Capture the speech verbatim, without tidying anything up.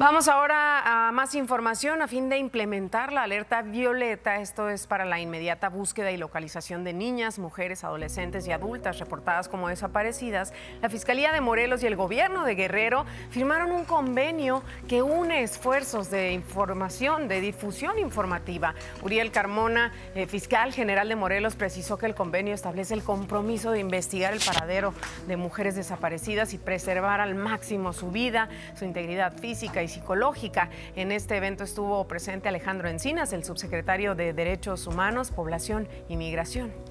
Vamos ahora a más información. A fin de implementar la alerta violeta, esto es para la inmediata búsqueda y localización de niñas, mujeres, adolescentes y adultas reportadas como desaparecidas, la Fiscalía de Morelos y el gobierno de Guerrero firmaron un convenio que une esfuerzos de información, de difusión informativa. Uriel Carmona, eh, fiscal general de Morelos, precisó que el convenio establece el compromiso de investigar el paradero de mujeres desaparecidas y preservar al máximo su vida, su integridad física y psicológica. En este evento estuvo presente Alejandro Encinas, el subsecretario de Derechos Humanos, Población y Migración.